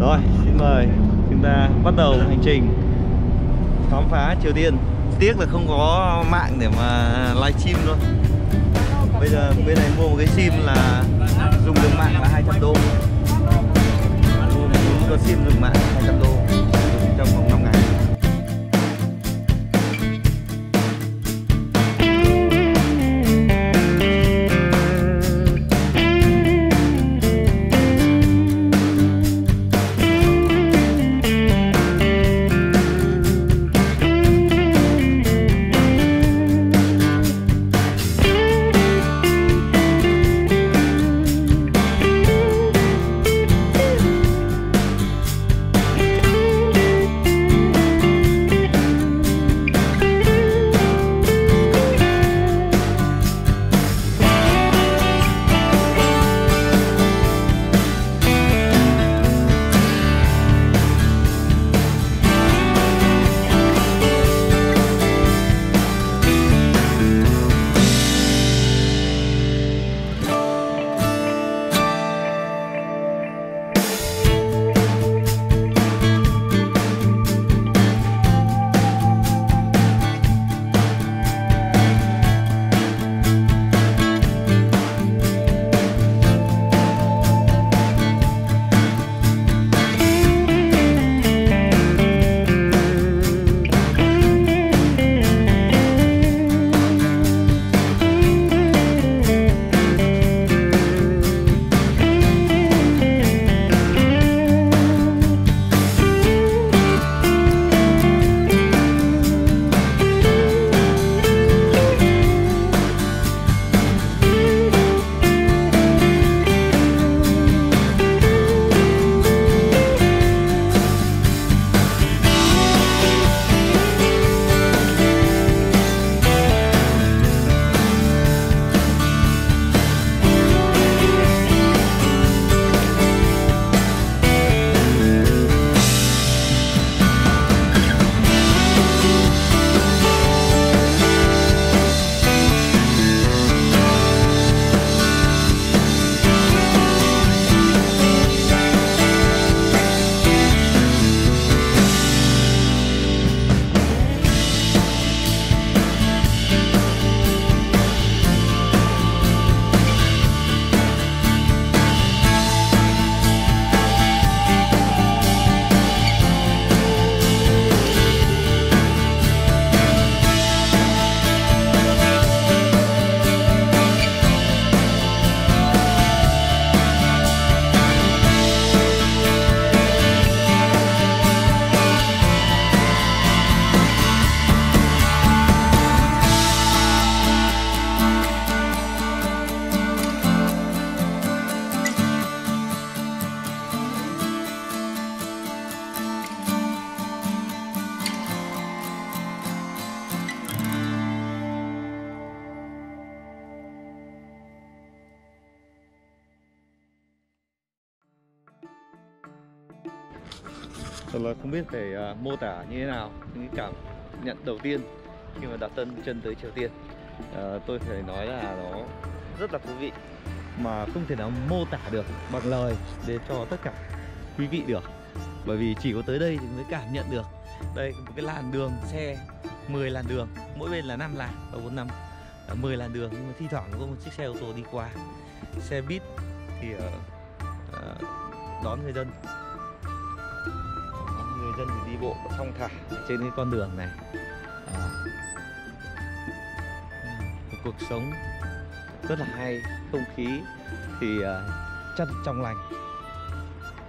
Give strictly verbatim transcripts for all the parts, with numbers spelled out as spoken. Rồi, xin mời chúng ta bắt đầu hành trình khám phá Triều Tiên. Tiếc là không có mạng để mà livestream luôn. Bây giờ bên này mua một cái sim là dùng đường mạng là hai trăm đô. Mua một cái sim dùng mạng hai trăm đô trong vòng năm ngày. Thật là không biết phải uh, mô tả như thế nào những cái cảm nhận đầu tiên khi mà đặt chân chân tới Triều Tiên. Uh, tôi phải nói là nó rất là thú vị mà không thể nào mô tả được bằng lời để cho tất cả quý vị được, bởi vì chỉ có tới đây thì mới cảm nhận được. Đây một cái làn đường xe mười làn đường, mỗi bên là năm làn và bốn năm, mười làn đường, nhưng mà thi thoảng có một chiếc xe ô tô đi qua, xe buýt thì uh, uh, đón người dân. Dân thì đi bộ thong thả trên cái con đường này. À, một cuộc sống rất là hay, không khí thì uh, trong trong lành,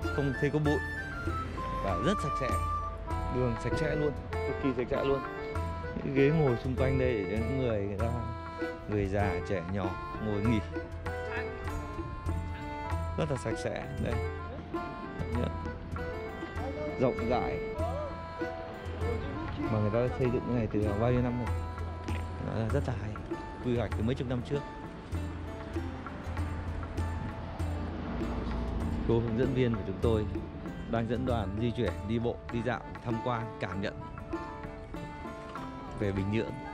không thấy có bụi và rất sạch sẽ, đường sạch sẽ luôn, cực kỳ sạch sẽ luôn. Những ghế ngồi xung quanh đây để những người người ta người già trẻ nhỏ ngồi nghỉ rất là sạch sẽ đây. Rộng rãi mà người ta đã xây dựng cái này từ bao nhiêu năm rồi, nó là rất là hay, quy hoạch từ mấy chục năm trước. Cô hướng dẫn viên của chúng tôi đang dẫn đoàn di chuyển, đi bộ, đi dạo, tham quan, cảm nhận về Bình Nhưỡng.